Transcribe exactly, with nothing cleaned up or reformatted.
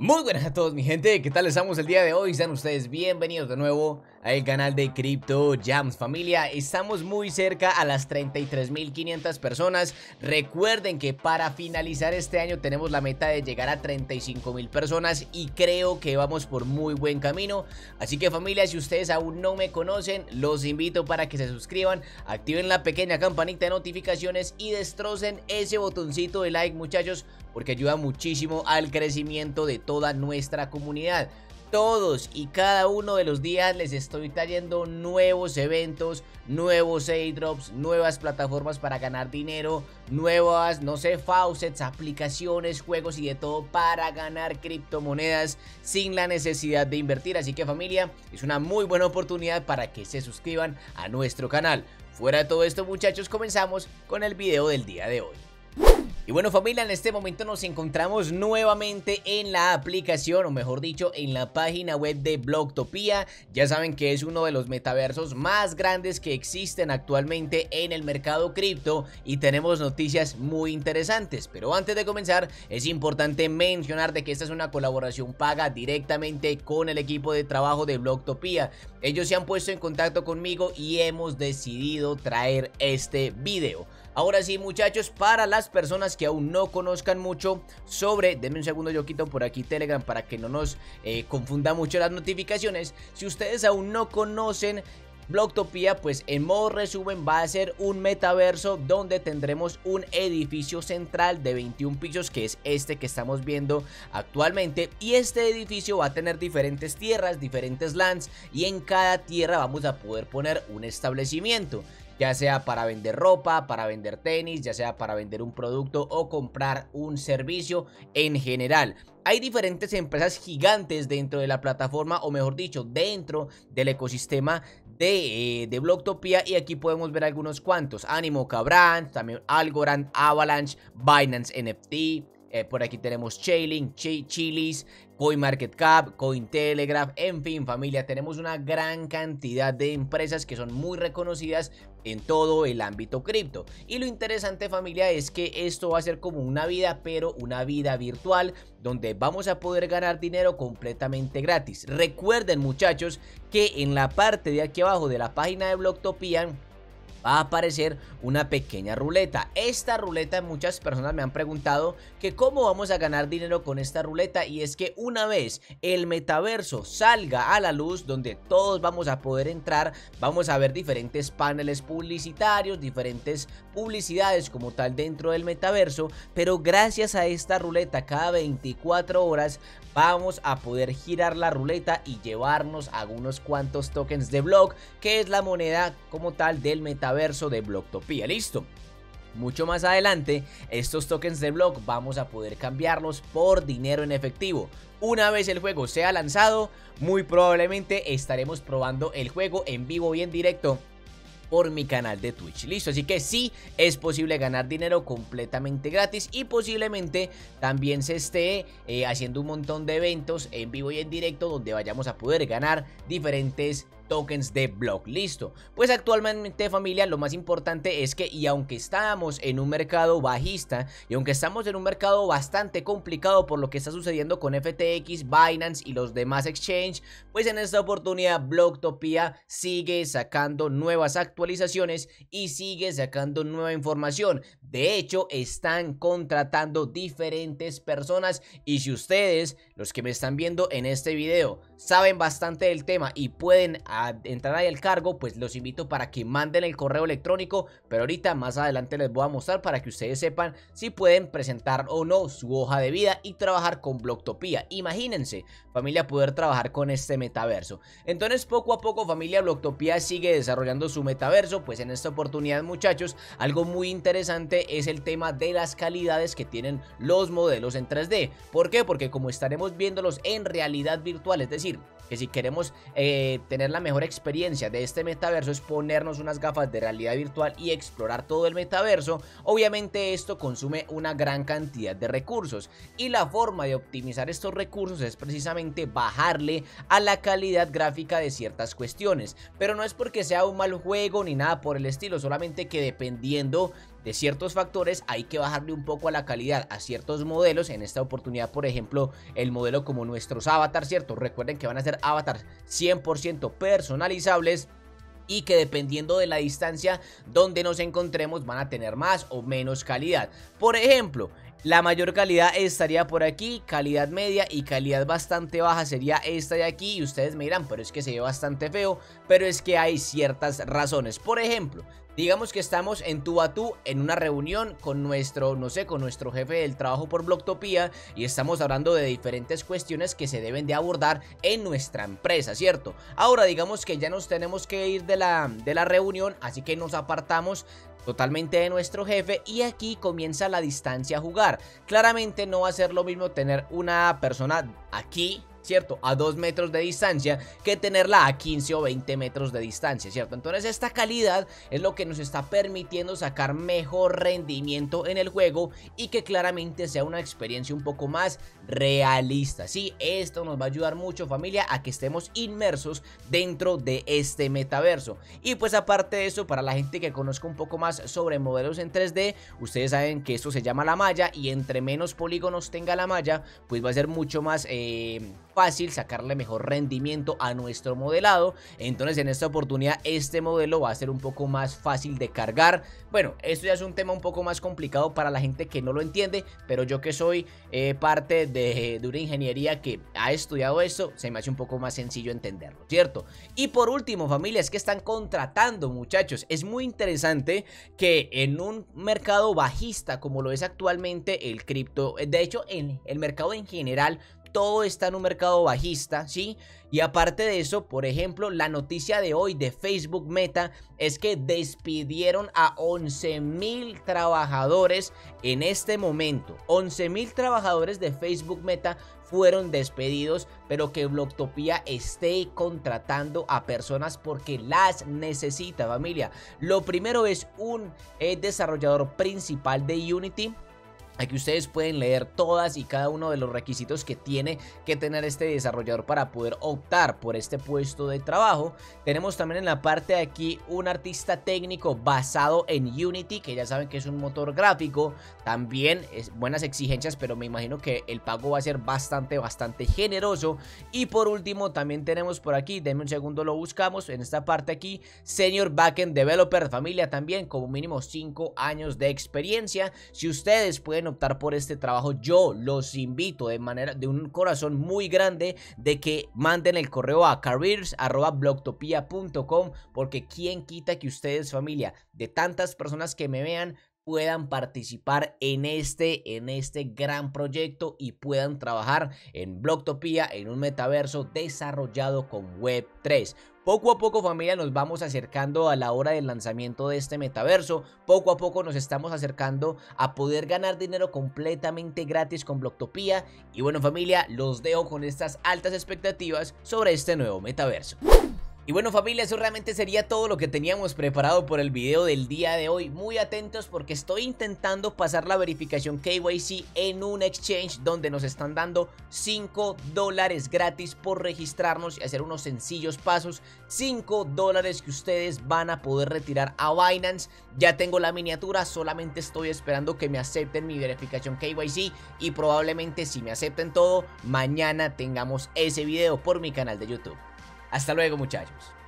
Muy buenas a todos mi gente, ¿qué tal estamos el día de hoy? Sean ustedes bienvenidos de nuevo al canal de Crypto Jams, familia. Estamos muy cerca a las treinta y tres mil quinientas personas. Recuerden que para finalizar este año tenemos la meta de llegar a treinta y cinco mil personas y creo que vamos por muy buen camino. Así que familia, si ustedes aún no me conocen, los invito para que se suscriban, activen la pequeña campanita de notificaciones y destrocen ese botoncito de like, muchachos, porque ayuda muchísimo al crecimiento de toda nuestra comunidad. Todos y cada uno de los días les estoy trayendo nuevos eventos, nuevos airdrops, nuevas plataformas para ganar dinero, nuevas, no sé, faucets, aplicaciones, juegos y de todo para ganar criptomonedas sin la necesidad de invertir. Así que familia, es una muy buena oportunidad para que se suscriban a nuestro canal. Fuera de todo esto, muchachos, comenzamos con el video del día de hoy. Y bueno familia, en este momento nos encontramos nuevamente en la aplicación, o mejor dicho, en la página web de Bloktopia. Ya saben que es uno de los metaversos más grandes que existen actualmente en el mercado cripto y tenemos noticias muy interesantes. Pero antes de comenzar, es importante mencionar de que esta es una colaboración paga directamente con el equipo de trabajo de Bloktopia. Ellos se han puesto en contacto conmigo y hemos decidido traer este video. Ahora sí muchachos, para las personas que aún no conozcan mucho sobre, denme un segundo, yo quito por aquí Telegram para que no nos eh, confunda mucho las notificaciones. Si ustedes aún no conocen Bloktopia, pues en modo resumen va a ser un metaverso donde tendremos un edificio central de veintiún pisos, que es este que estamos viendo actualmente, y este edificio va a tener diferentes tierras, diferentes lands, y en cada tierra vamos a poder poner un establecimiento, ya sea para vender ropa, para vender tenis, ya sea para vender un producto o comprar un servicio en general. Hay diferentes empresas gigantes dentro de la plataforma, o mejor dicho, dentro del ecosistema de, eh, de Bloktopia, y aquí podemos ver algunos cuantos. Animo Cabrán, también Algorand, Avalanche, Binance N F T, eh, por aquí tenemos Chainlink, Ch Chilis, CoinMarketCap, Cointelegraph, en fin familia, tenemos una gran cantidad de empresas que son muy reconocidas en todo el ámbito cripto. Y lo interesante familia es que esto va a ser como una vida, pero una vida virtual, donde vamos a poder ganar dinero completamente gratis. Recuerden muchachos que en la parte de aquí abajo de la página de Bloktopia va a aparecer una pequeña ruleta. Esta ruleta, muchas personas me han preguntado que cómo vamos a ganar dinero con esta ruleta, y es que una vez el metaverso salga a la luz, donde todos vamos a poder entrar, vamos a ver diferentes paneles publicitarios, diferentes publicidades como tal dentro del metaverso, pero gracias a esta ruleta cada veinticuatro horas vamos a poder girar la ruleta y llevarnos algunos cuantos tokens de Block, que es la moneda como tal del metaverso verso de Bloktopia. Listo. Mucho más adelante, estos tokens de Block vamos a poder cambiarlos por dinero en efectivo. Una vez el juego sea lanzado, muy probablemente estaremos probando el juego en vivo y en directo por mi canal de Twitch, listo. Así que sí, es posible ganar dinero completamente gratis, y posiblemente también se esté eh, haciendo un montón de eventos en vivo y en directo donde vayamos a poder ganar diferentes tokens de Block, listo. Pues actualmente familia, lo más importante es que, y aunque estamos en un mercado bajista, y aunque estamos en un mercado bastante complicado por lo que está sucediendo con F T X, Binance y los demás exchange, pues en esta oportunidad Bloktopia sigue sacando nuevas actualizaciones y sigue sacando nueva información. De hecho, están contratando diferentes personas, y si ustedes, los que me están viendo en este video, saben bastante del tema y pueden a entrar ahí al cargo, pues los invito para que manden el correo electrónico, pero ahorita más adelante les voy a mostrar para que ustedes sepan si pueden presentar o no su hoja de vida y trabajar con Bloktopia. Imagínense familia, poder trabajar con este metaverso. Entonces poco a poco familia, Bloktopia sigue desarrollando su metaverso. Pues en esta oportunidad muchachos, algo muy interesante es el tema de las calidades que tienen los modelos en tres D. ¿Por qué? Porque como estaremos viéndolos en realidad virtual, es decir, que si queremos eh, tener la mejor experiencia de este metaverso es ponernos unas gafas de realidad virtual y explorar todo el metaverso. Obviamente esto consume una gran cantidad de recursos, y la forma de optimizar estos recursos es precisamente bajarle a la calidad gráfica de ciertas cuestiones. Pero no es porque sea un mal juego ni nada por el estilo, solamente que dependiendo de ciertos factores hay que bajarle un poco a la calidad a ciertos modelos. En esta oportunidad, por ejemplo, el modelo como nuestros avatars, ¿cierto? Recuerden que van a ser avatars cien por ciento personalizables y que dependiendo de la distancia donde nos encontremos van a tener más o menos calidad. Por ejemplo, la mayor calidad estaría por aquí, calidad media, y calidad bastante baja sería esta de aquí. Y ustedes me dirán, pero es que se ve bastante feo, pero es que hay ciertas razones. Por ejemplo, digamos que estamos en tú a tú en una reunión con nuestro, no sé, con nuestro jefe del trabajo por Bloktopia, y estamos hablando de diferentes cuestiones que se deben de abordar en nuestra empresa, ¿cierto? Ahora digamos que ya nos tenemos que ir de la, de la reunión, así que nos apartamos totalmente de nuestro jefe y aquí comienza la distancia a jugar. Claramente no va a ser lo mismo tener una persona aquí, ¿cierto?, a dos metros de distancia, que tenerla a quince o veinte metros de distancia, ¿cierto? Entonces esta calidad es lo que nos está permitiendo sacar mejor rendimiento en el juego y que claramente sea una experiencia un poco más realista, ¿sí? Esto nos va a ayudar mucho, familia, a que estemos inmersos dentro de este metaverso. Y pues aparte de eso, para la gente que conozca un poco más sobre modelos en tres D, ustedes saben que esto se llama la malla, y entre menos polígonos tenga la malla, pues va a ser mucho más eh, fácil sacarle mejor rendimiento a nuestro modelado. Entonces en esta oportunidad este modelo va a ser un poco más fácil de cargar. Bueno, esto ya es un tema un poco más complicado para la gente que no lo entiende, pero yo que soy eh, parte de, de una ingeniería que ha estudiado esto, se me hace un poco más sencillo entenderlo, ¿cierto? Y por último, familia, es que están contratando, muchachos. Es muy interesante que en un mercado bajista como lo es actualmente el cripto, de hecho en el mercado en general, todo está en un mercado bajista, ¿sí? Y aparte de eso, por ejemplo, la noticia de hoy de Facebook Meta es que despidieron a once mil trabajadores en este momento. once mil trabajadores de Facebook Meta fueron despedidos, pero que Bloktopia esté contratando a personas porque las necesita, familia. Lo primero es un eh, desarrollador principal de Unity. Aquí ustedes pueden leer todas y cada uno de los requisitos que tiene que tener este desarrollador para poder optar por este puesto de trabajo. Tenemos también en la parte de aquí un artista técnico basado en Unity, que ya saben que es un motor gráfico. También es buenas exigencias, pero me imagino que el pago va a ser bastante, bastante generoso. Y por último también tenemos por aquí, denme un segundo, lo buscamos, en esta parte aquí, Senior Backend Developer, familia, también como mínimo cinco años de experiencia. Si ustedes pueden optar por este trabajo, yo los invito de manera, de un corazón muy grande, de que manden el correo a careers arroba bloktopia punto com, porque quién quita que ustedes, familia, de tantas personas que me vean, puedan participar en este, en este gran proyecto y puedan trabajar en Bloktopia, en un metaverso desarrollado con web tres. Poco a poco, familia, nos vamos acercando a la hora del lanzamiento de este metaverso. Poco a poco nos estamos acercando a poder ganar dinero completamente gratis con Bloktopia. Y bueno, familia, los dejo con estas altas expectativas sobre este nuevo metaverso. Y bueno, familia, eso realmente sería todo lo que teníamos preparado por el video del día de hoy. Muy atentos porque estoy intentando pasar la verificación K Y C en un exchange donde nos están dando cinco dólares gratis por registrarnos y hacer unos sencillos pasos. cinco dólares que ustedes van a poder retirar a Binance. Ya tengo la miniatura, solamente estoy esperando que me acepten mi verificación K Y C, y probablemente si me acepten todo, mañana tengamos ese video por mi canal de YouTube. Hasta luego, muchachos.